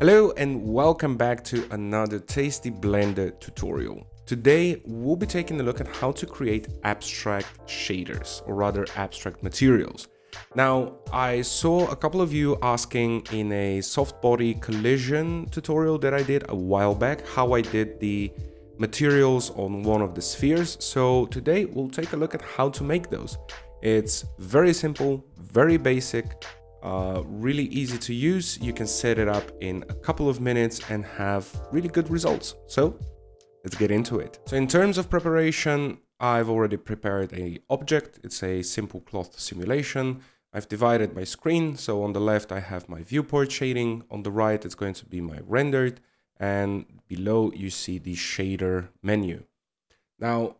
Hello and welcome back to another Tasty Blender tutorial. Today we'll be taking a look at how to create abstract shaders, or rather abstract materials. Now, I saw a couple of you asking in a soft body collision tutorial that I did a while back how I did the materials on one of the spheres. So today we'll take a look at how to make those. It's very simple, very basic. Really easy to use. You can set it up in a couple of minutes and have really good results. So let's get into it. So in terms of preparation, I've already prepared an object. It's a simple cloth simulation. I've divided my screen. So on the left, I have my viewport shading. On the right, it's going to be my rendered. And below you see the shader menu. Now,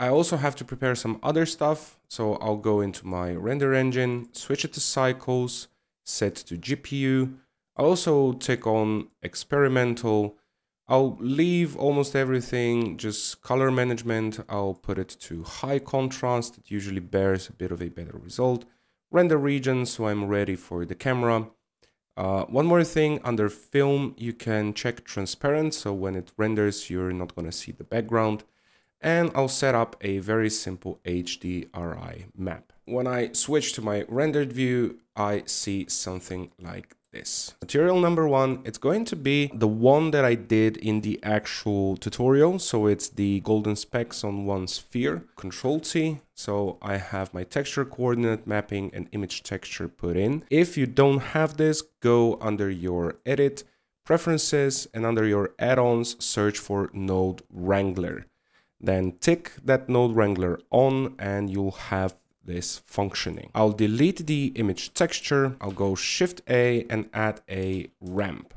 I also have to prepare some other stuff, so I'll go into my render engine, switch it to cycles, set to GPU. I'll also take on experimental. I'll leave almost everything, just color management. I'll put it to high contrast. It usually bears a bit of a better result. Render region, so I'm ready for the camera. One more thing, under film, you can check transparent, so when it renders, you're not going to see the background. And I'll set up a very simple HDRI map. When I switch to my rendered view, I see something like this. Material number one, it's going to be the one that I did in the actual tutorial. So it's the golden specks on one sphere. Control T. So I have my texture coordinate mapping and image texture put in. If you don't have this, go under your edit preferences and under your add-ons, search for Node Wrangler. Then tick that Node Wrangler on and you'll have this functioning. I'll delete the image texture. I'll go Shift A and add a ramp.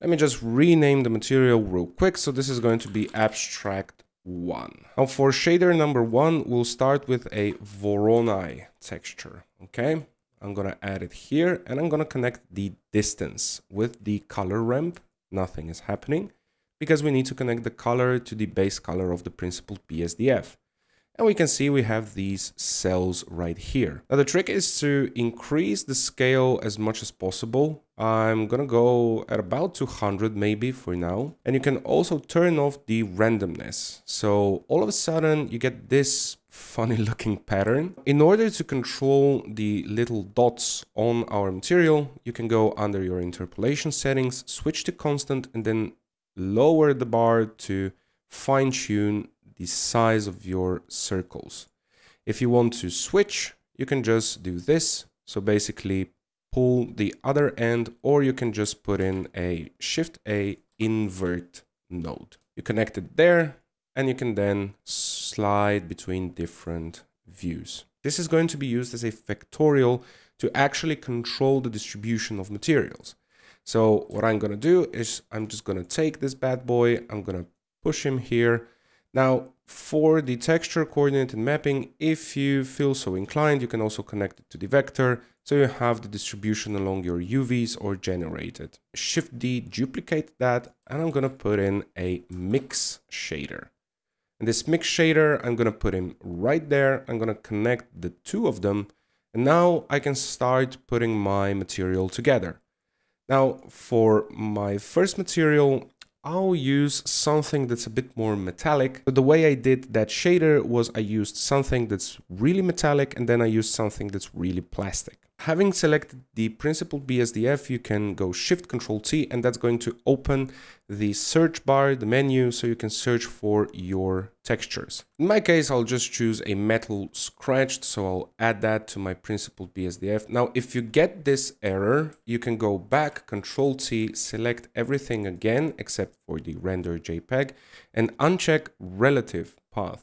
Let me just rename the material real quick. So this is going to be abstract one. Now for shader number one, we'll start with a Voronoi texture. Okay. I'm going to add it here and I'm going to connect the distance with the color ramp. Nothing is happening, because we need to connect the color to the base color of the principal PSDF. And we can see we have these cells right here. Now the trick is to increase the scale as much as possible. I'm gonna go at about 200 maybe for now. And you can also turn off the randomness. So all of a sudden you get this funny looking pattern. In order to control the little dots on our material, you can go under your interpolation settings, switch to constant, and then lower the bar to fine-tune the size of your circles. If you want to switch, you can just do this. So basically pull the other end, or you can just put in a Shift A invert node. You connect it there and you can then slide between different views. This is going to be used as a factorial to actually control the distribution of materials. So what I'm going to do is I'm just going to take this bad boy. I'm going to push him here. Now for the texture coordinate and mapping, if you feel so inclined, you can also connect it to the vector. So you have the distribution along your UVs or generated. Shift D, duplicate that. And I'm going to put in a mix shader. And this mix shader, I'm going to put him right there. I'm going to connect the two of them. And now I can start putting my material together. Now, for my first material, I'll use something that's a bit more metallic. But the way I did that shader was I used something that's really metallic and then I used something that's really plastic. Having selected the principal BSDF, you can go Shift Control T and that's going to open the search bar, the menu, so you can search for your textures. In my case, I'll just choose a metal scratched, so I'll add that to my principal BSDF. Now, if you get this error, you can go back, Control T, select everything again, except for the render JPEG, and uncheck relative path.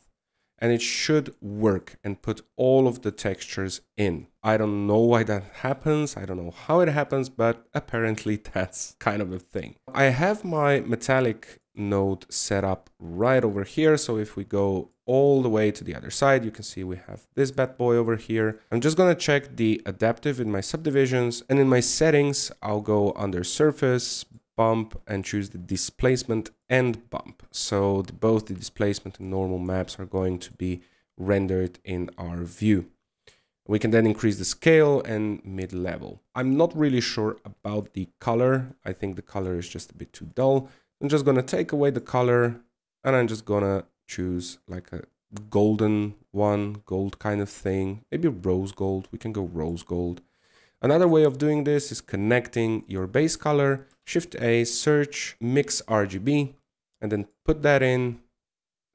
And it should work and put all of the textures in. I don't know why that happens. I don't know how it happens, but apparently that's kind of a thing. I have my metallic node set up right over here. So if we go all the way to the other side, you can see we have this bad boy over here. I'm just going to check the adaptive in my subdivisions, and in my settings, I'll go under surface, bump, and choose the displacement and bump. So both the displacement and normal maps are going to be rendered in our view. We can then increase the scale and mid-level. I'm not really sure about the color. I think the color is just a bit too dull. I'm just going to take away the color and I'm just going to choose like a golden one, gold kind of thing. Maybe rose gold. We can go rose gold. Another way of doing this is connecting your base color, Shift A, search, mix RGB, and then put that in,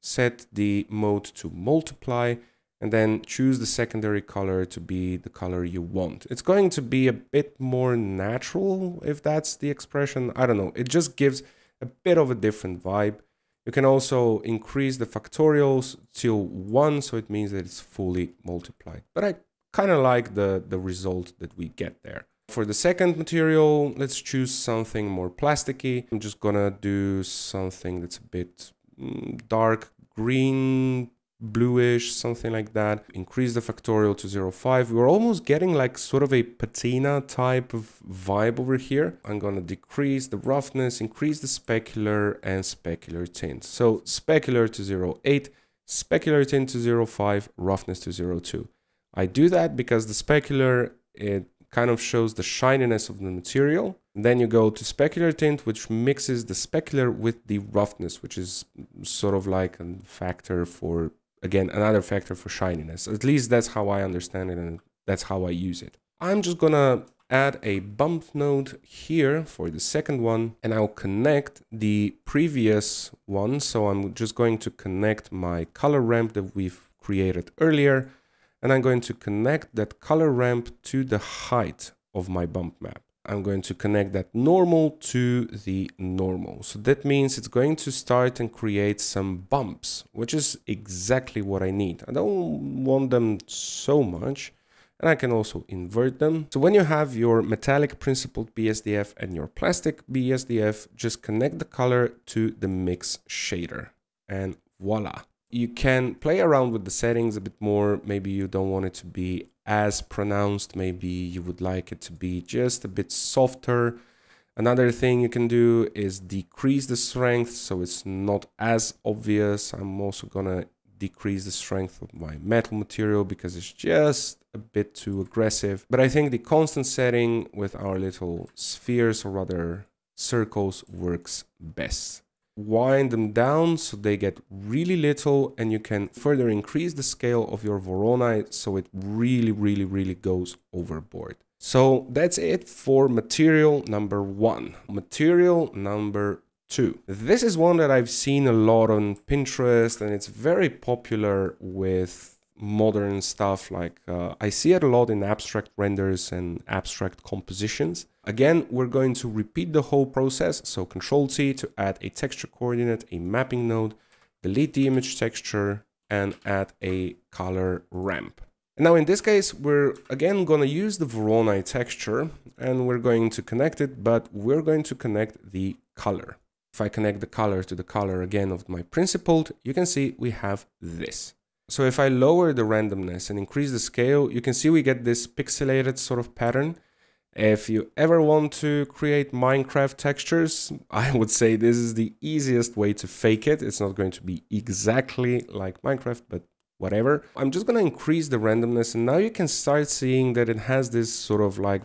set the mode to multiply, and then choose the secondary color to be the color you want. It's going to be a bit more natural, if that's the expression. I don't know. It just gives a bit of a different vibe. You can also increase the factorials till 1, so it means that it's fully multiplied. But I kind of like the result that we get there. For the second material, let's choose something more plasticky. I'm just gonna do something that's a bit dark green, bluish, something like that. Increase the factorial to 0.5. We're almost getting like sort of a patina type of vibe over here. I'm going to decrease the roughness, increase the specular and specular tint. So specular to 0.8, specular tint to 0.5, roughness to 0.2. I do that because the specular, it kind of shows the shininess of the material. And then you go to specular tint, which mixes the specular with the roughness, which is sort of like a factor for, again, another factor for shininess. At least that's how I understand it and that's how I use it. I'm just gonna add a bump node here for the second one, and I'll connect the previous one. So I'm just going to connect my color ramp that we've created earlier, and I'm going to connect that color ramp to the height of my bump map. I'm going to connect that normal to the normal. So that means it's going to start and create some bumps, which is exactly what I need. I don't want them so much, and I can also invert them. So when you have your metallic principled BSDF and your plastic BSDF, just connect the color to the mix shader and voila. You can play around with the settings a bit more. Maybe you don't want it to be as pronounced. Maybe you would like it to be just a bit softer. Another thing you can do is decrease the strength so it's not as obvious. I'm also gonna decrease the strength of my metal material because it's just a bit too aggressive. But I think the constant setting with our little spheres, or rather circles, works best. Wind them down so they get really little, and you can further increase the scale of your Voronoi so it really goes overboard. So that's it for material number 1. Material number 2. This is one that I've seen a lot on Pinterest, and it's very popular with modern stuff. Like I see it a lot in abstract renders and abstract compositions. Again, we're going to repeat the whole process. So Ctrl+T to add a texture coordinate, a mapping node, delete the image texture, and add a color ramp. And now in this case, we're again going to use the Voronoi texture, and we're going to connect it, but we're going to connect the color. If I connect the color to the color again of my principled, you can see we have this. So if I lower the randomness and increase the scale, you can see we get this pixelated sort of pattern. If you ever want to create Minecraft textures, I would say this is the easiest way to fake it. It's not going to be exactly like Minecraft, but whatever. I'm just going to increase the randomness, and now you can start seeing that it has this sort of like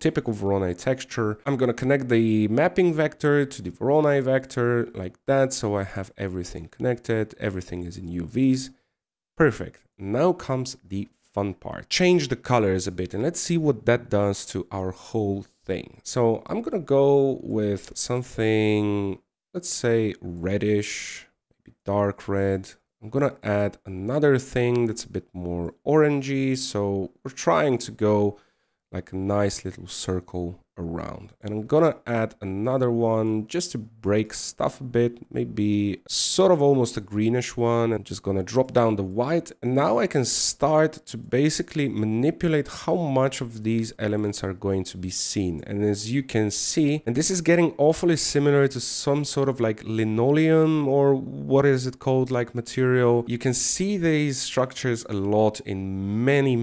typical Voronoi texture. I'm going to connect the mapping vector to the Voronoi vector like that. So I have everything connected. Everything is in UVs. Perfect. Now comes the fun part. Change the colors a bit, and let's see what that does to our whole thing. So I'm going to go with something, let's say reddish, maybe dark red. I'm going to add another thing that's a bit more orangey. So we're trying to go like a nice little circle around. And I'm going to add another one just to break stuff a bit, maybe sort of almost a greenish one. I'm just going to drop down the white. And now I can start to basically manipulate how much of these elements are going to be seen. And as you can see, and this is getting awfully similar to some sort of like linoleum, or what is it called, like material. You can see these structures a lot in many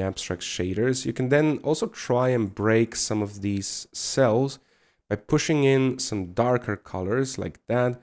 abstract shaders. You can then also try and break some of these cells by pushing in some darker colors like that,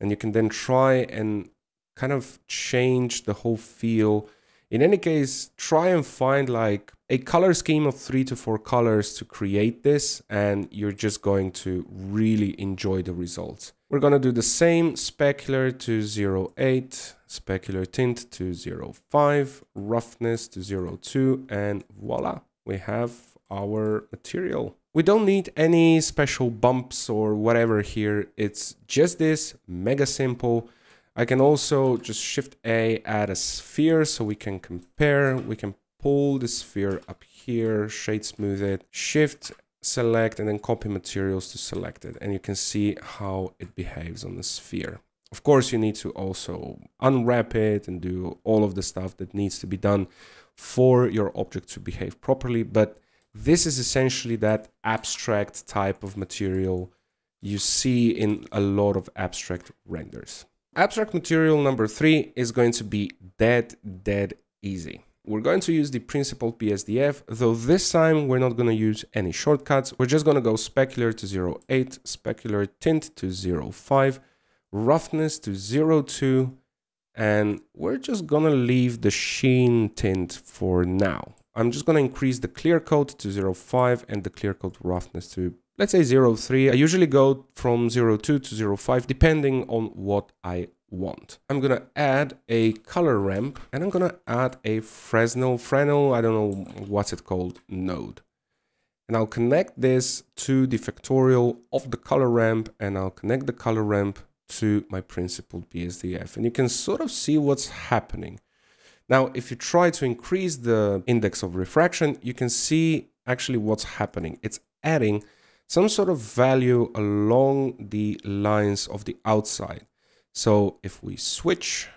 and you can then try and kind of change the whole feel. In any case, try and find like a color scheme of 3 to 4 colors to create this, and you're just going to really enjoy the results. We're going to do the same, specular to 0.8, specular tint to 0.5, roughness to 0.2, and voila, we have our material. We don't need any special bumps or whatever here. It's just this, mega simple. I can also just Shift A, add a sphere so we can compare. We can pull the sphere up here, shade smooth it, Shift, select, and then copy materials to select it. And you can see how it behaves on the sphere. Of course, you need to also unwrap it and do all of the stuff that needs to be done for your object to behave properly. But this is essentially that abstract type of material you see in a lot of abstract renders. Abstract material number 3 is going to be dead easy. We're going to use the principled BSDF, though this time we're not going to use any shortcuts. We're just going to go specular to 0.8, specular tint to 0.5, roughness to 0.2, and we're just going to leave the sheen tint for now. I'm just going to increase the clear coat to 0.5 and the clear coat roughness to, let's say, 0.3. I usually go from 0.2 to 0.5 depending on what I want. I'm going to add a color ramp, and I'm going to add a Fresnel, I don't know what's it called, node. And I'll connect this to the factorial of the color ramp, and I'll connect the color ramp to my principled BSDF. And you can sort of see what's happening. Now, if you try to increase the index of refraction, you can see actually what's happening. It's adding some sort of value along the lines of the outside. So if we switch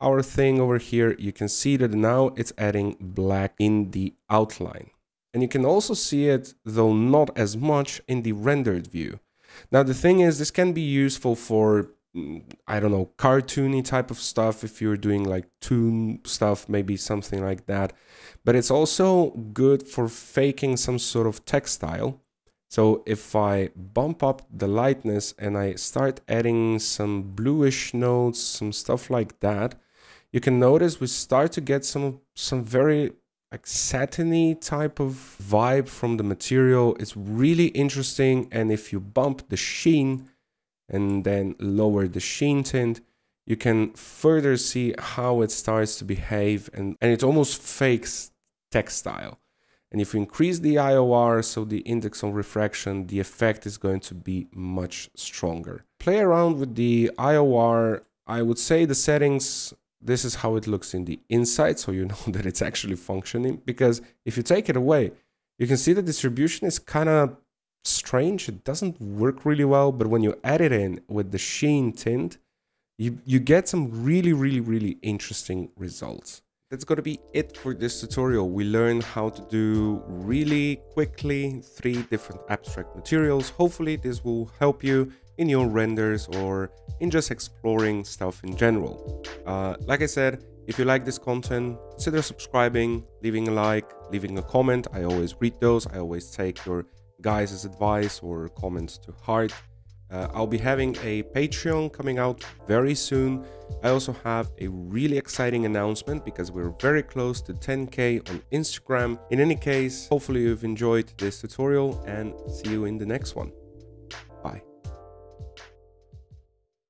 our thing over here, you can see that now it's adding black in the outline. And you can also see it, though not as much, in the rendered view. Now, the thing is, this can be useful for, I don't know, cartoony type of stuff, if you're doing like toon stuff, maybe something like that. But it's also good for faking some sort of textile. So if I bump up the lightness and I start adding some bluish notes, some stuff like that, you can notice we start to get some very like satiny type of vibe from the material. It's really interesting. And if you bump the sheen and then lower the sheen tint, you can further see how it starts to behave, and it almost fakes textile. And if you increase the IOR, so the index of refraction, the effect is going to be much stronger. Play around with the IOR. I would say the settings, this is how it looks in the inside, so you know that it's actually functioning, because if you take it away, you can see the distribution is kind of strange. It doesn't work really well, but when you add it in with the sheen tint, you get some really interesting results. That's going to be it for this tutorial. We learned how to do really quickly 3 different abstract materials. Hopefully this will help you in your renders or in just exploring stuff in general. Like I said, if you like this content, consider subscribing, leaving a like, leaving a comment. I always read those. I always take your guys' advice or comments to heart. I'll be having a Patreon coming out very soon. I also have a really exciting announcement because we're very close to 10K on Instagram. In any case, hopefully you've enjoyed this tutorial, and see you in the next one.